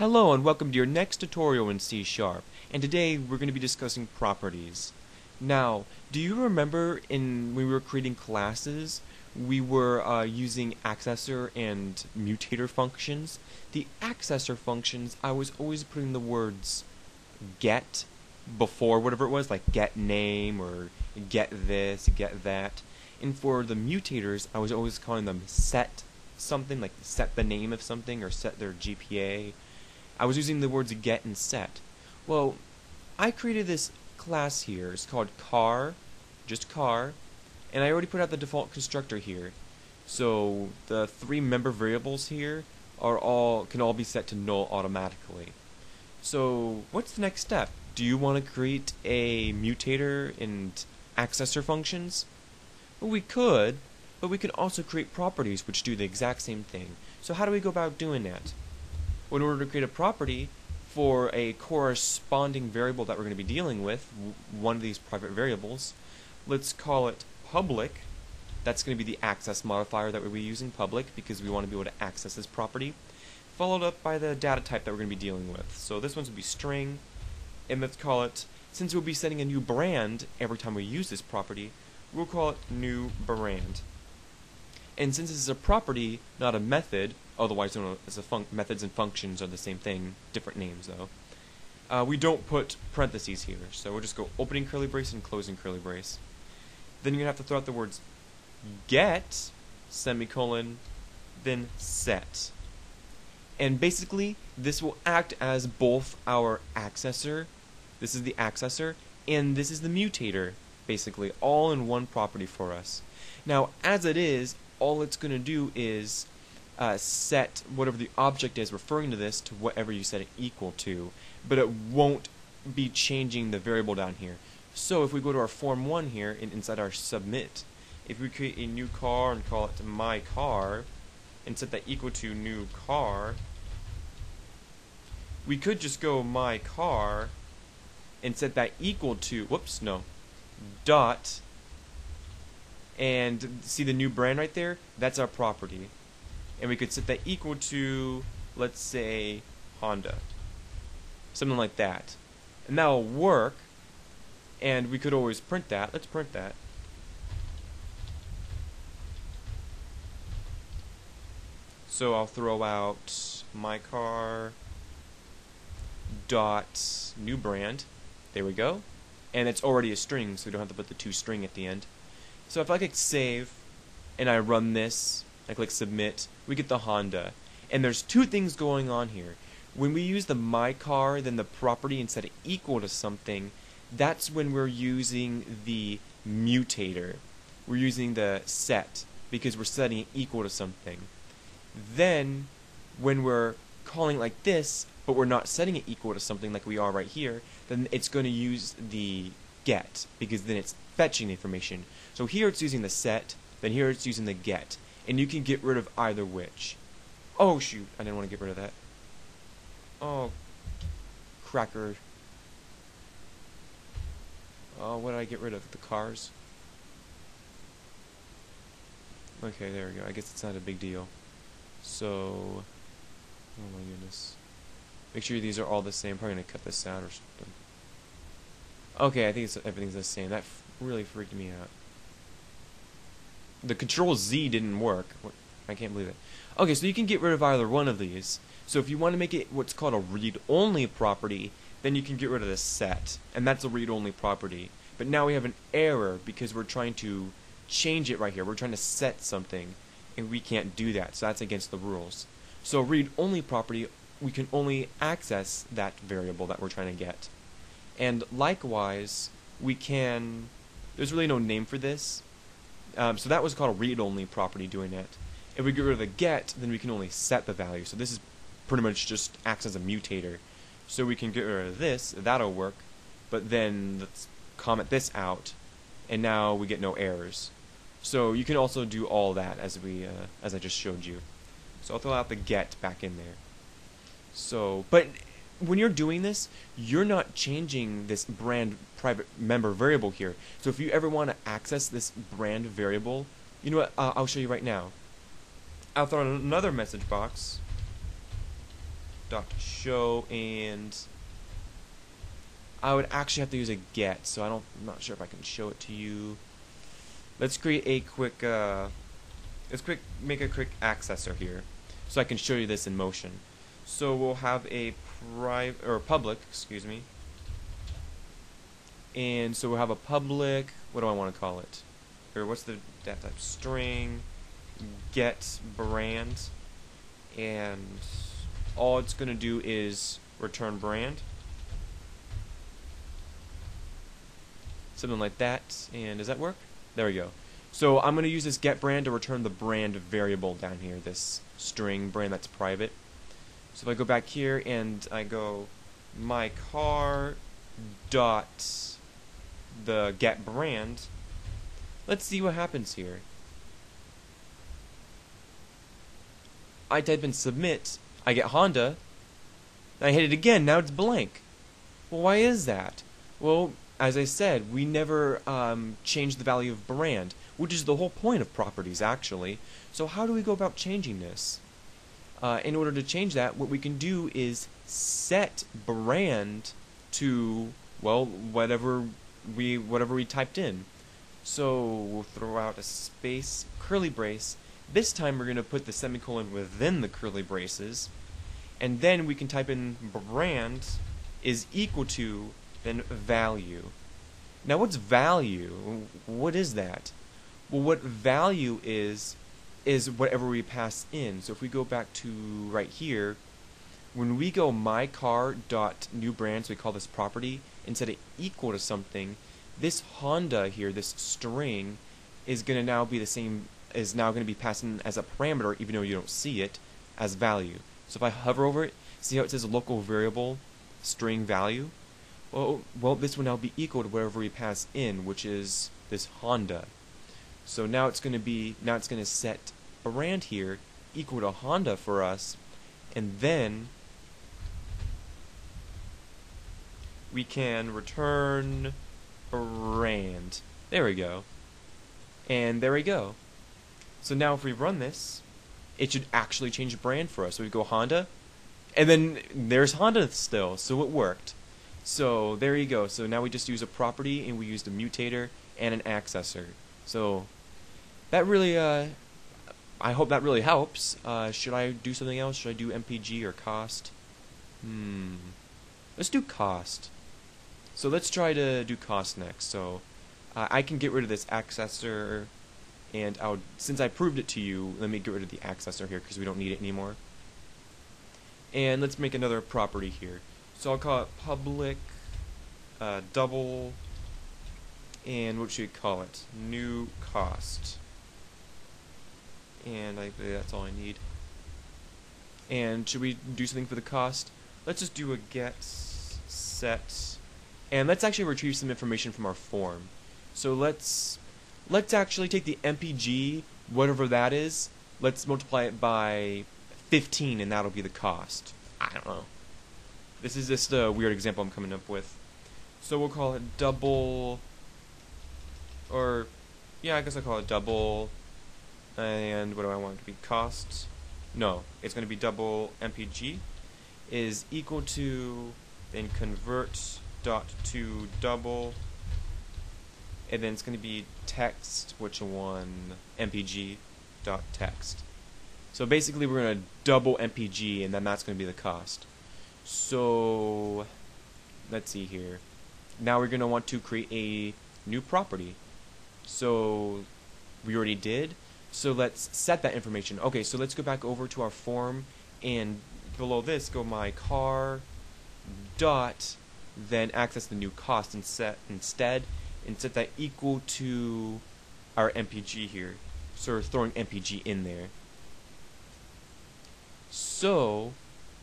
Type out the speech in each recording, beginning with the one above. Hello and welcome to your next tutorial in C#, and today we're going to be discussing properties. Now, do you remember when we were creating classes, we were using accessor and mutator functions? The accessor functions, I was always putting the words get before whatever it was, like get name or get this, get that. And for the mutators, I was always calling them set something, like set the name of something or set their GPA. I was using the words get and set. Well, I created this class here. It's called car, just car, and I already put out the default constructor here. So the three member variables here are can all be set to null automatically. So what's the next step? Do you want to create a mutator and accessor functions? Well, we could, but we could also create properties which do the exact same thing. So how do we go about doing that? In order to create a property for a corresponding variable that we're going to be dealing with, one of these private variables, let's call it public. That's going to be the access modifier that we'll be using, public, because we want to be able to access this property, followed up by the data type that we're going to be dealing with. So this one's going to be string, and let's call it, since we'll be setting a new brand every time we use this property, we'll call it new brand. And since this is a property, not a method, otherwise known as methods and functions are the same thing, different names though, we don't put parentheses here. So we'll just go opening curly brace and closing curly brace. Then you're going to have to throw out the words get, semicolon, then set. And basically, this will act as both our accessor, this is the accessor, and this is the mutator, basically, all in one property for us. Now, as it is, all it's going to do is set whatever the object is referring to this to whatever you set it equal to, but it won't be changing the variable down here. So if we go to our form 1 here, and inside our submit, if we create a new car and call it my car, and set that equal to new car, we could just go my car and set that equal to, whoops, no, dot, and see the new brand right there? That's our property. And we could set that equal to, let's say, Honda. Something like that. And that'll work. And we could always print that. Let's print that. So I'll throw out my car dot new brand. There we go. And it's already a string, so we don't have to put the toString at the end. So if I click save, and I run this, I click submit, we get the Honda. And there's two things going on here. When we use the my car, then the property, instead of equal to something, that's when we're using the mutator. We're using the set, because we're setting it equal to something. Then, when we're calling it like this, but we're not setting it equal to something like we are right here, then it's going to use the get, because then it's fetching information. So here it's using the set, then here it's using the get, and you can get rid of either which. Oh shoot, I didn't want to get rid of that. Oh, cracker. Oh, what did I get rid of? The cars? Okay, there we go. I guess it's not a big deal. So, oh my goodness. Make sure these are all the same. Probably going to cut this out or something. Okay, I think everything's the same. That really freaked me out. The control Z didn't work. I can't believe it. Okay, so you can get rid of either one of these. So if you want to make it what's called a read-only property, then you can get rid of the set. And that's a read-only property. But now we have an error because we're trying to change it right here. We're trying to set something, and we can't do that. So that's against the rules. So read-only property, we can only access that variable that we're trying to get. And likewise, we can, there's really no name for this. So that was called a read-only property doing it. If we get rid of the get, then we can only set the value. So this is pretty much just acts as a mutator. So we can get rid of this, that'll work, but then let's comment this out, and now we get no errors. So you can also do all that as I just showed you. So I'll throw out the get back in there. So, but when you're doing this, you're not changing this brand private member variable here. So if you ever want to access this brand variable, you know what, I'll show you right now. I'll throw in another message box .show, and I would actually have to use a get, so I'm not sure if I can show it to you. Let's create a quick make a quick accessor here so I can show you this in motion. So we'll have a private, or public, excuse me. And so we'll have a public, what do I want to call it? Or what's the data type? String get brand, and all it's going to do is return brand. Something like that. And does that work? There we go. So I'm going to use this get brand to return the brand variable down here, this string brand that's private. So if I go back here and I go my car dot the get brand, let's see what happens here. I type in submit, I get Honda, and I hit it again, now it's blank. Well, why is that? Well, as I said, we never change the value of brand, which is the whole point of properties, actually. So how do we go about changing this? In order to change that, what we can do is set brand to, well, whatever we typed in. So we'll throw out a space, curly brace. This time we're going to put the semicolon within the curly braces, and then we can type in brand is equal to then value. Now what's value? What is that? Well, what value is whatever we pass in. So if we go back to right here, when we go my car dot new brand, so we call this property, and set it equal to something, this Honda here, this string, is going to now be the same, is now going to be passed in as a parameter, even though you don't see it, as value. So if I hover over it, see how it says local variable string value? Well, this will now be equal to whatever we pass in, which is this Honda. So now it's going to be, now it's going to set brand here equal to Honda for us, and then we can return brand. There we go. And there we go. So now if we run this, it should actually change brand for us. So we go Honda, and then there's Honda still, so it worked. So there you go. So now we just use a property, and we used a mutator and an accessor. So that really, I hope that really helps. Should I do something else? Should I do MPG or cost? Let's do cost. So let's try to do cost next. So I can get rid of this accessor, and since I proved it to you, let me get rid of the accessor here because we don't need it anymore. And let's make another property here. So I'll call it public double, and what should we call it? New cost. And I believe that's all I need. And should we do something for the cost? Let's just do a get set, and let's actually retrieve some information from our form. So let's actually take the MPG, whatever that is, let's multiply it by 15, and that'll be the cost. I don't know. This is just a weird example I'm coming up with. So we'll call it double, or yeah, I guess I'll call it double, and what do I want it to be? Cost? No, it's going to be double MPG is equal to, then convert dot to double, and then it's going to be text, which one? MPG dot text. So basically we're going to double MPG, and then that's going to be the cost. So let's see here. Now we're going to want to create a new property. So we already did. So let's set that information. Okay, so let's go back over to our form, and below this go my car dot, then access the new cost and set instead, and set that equal to our MPG here. So we're throwing MPG in there. So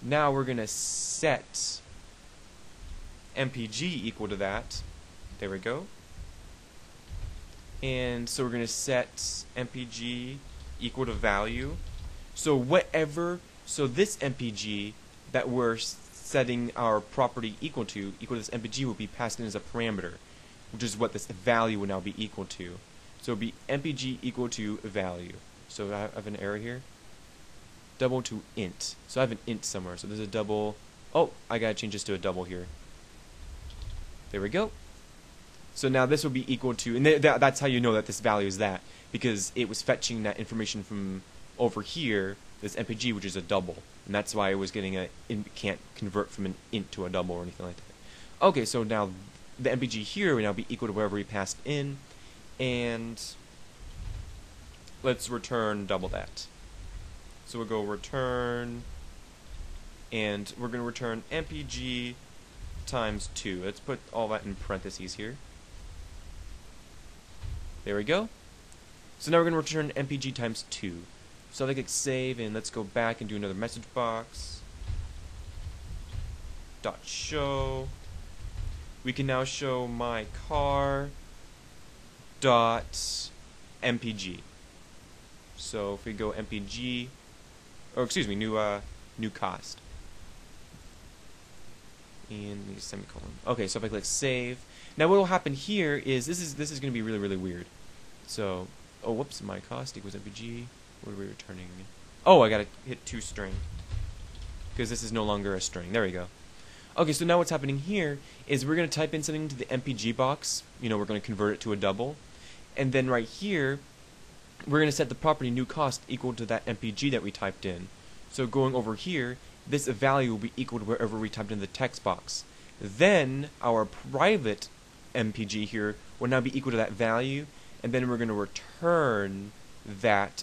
now we're going to set MPG equal to that. There we go. And so we're going to set MPG equal to value. So whatever, so this MPG that we're setting our property equal to this MPG will be passed in as a parameter, which is what this value will now be equal to. So it'll be MPG equal to value. So I have an error here. double to int. So I have an int somewhere. So there's a double. Oh, I gotta change this to a double here. There we go. So now this will be equal to, and that's how you know that this value is that, because it was fetching that information from over here, this MPG, which is a double, and that's why it was getting a, it can't convert from an int to a double or anything like that. Okay, so now the MPG here will now be equal to wherever we passed in, and let's return double that. So we'll go return, and we're going to return MPG times 2. Let's put all that in parentheses here. There we go. So now we're going to return MPG times 2. So I click save, and let's go back and do another message box. Dot show. We can now show my car dot MPG. So if we go MPG, or excuse me, new cost. And the semicolon. Okay, so if I click save, now what will happen here is this is going to be really, really weird. So, oh whoops, my cost equals MPG. What are we returning? Oh, I gotta hit toString because this is no longer a string. There we go. Okay, so now what's happening here is we're gonna type in something into the MPG box. You know, we're gonna convert it to a double, and then right here, we're gonna set the property new cost equal to that MPG that we typed in. So going over here, this value will be equal to wherever we typed in the text box. Then our private MPG here will now be equal to that value, and then we're going to return that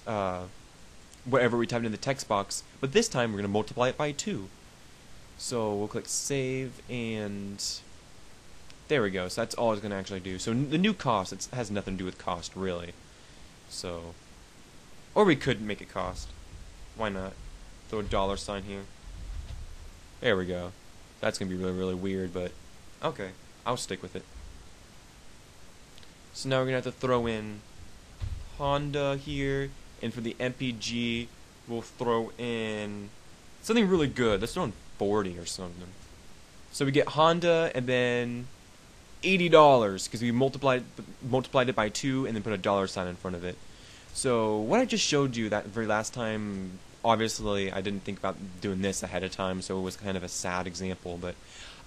wherever we typed in the text box, but this time we're going to multiply it by 2. So we'll click save, and there we go. So that's all it's going to actually do. So the new cost, it has nothing to do with cost really. So, or we could make it cost. Why not? Throw a dollar sign here. There we go. That's going to be really, really weird, but okay. I'll stick with it. So now we're going to have to throw in Honda here, and for the MPG, we'll throw in something really good. Let's throw in 40 or something. So we get Honda, and then $80, because we multiplied it by 2, and then put a dollar sign in front of it. So what I just showed you that very last time, obviously, I didn't think about doing this ahead of time, so it was kind of a sad example, but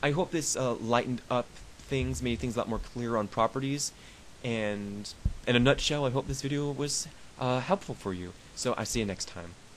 I hope this lightened up things, made things a lot more clear on properties, and in a nutshell, I hope this video was helpful for you. So I'll see you next time.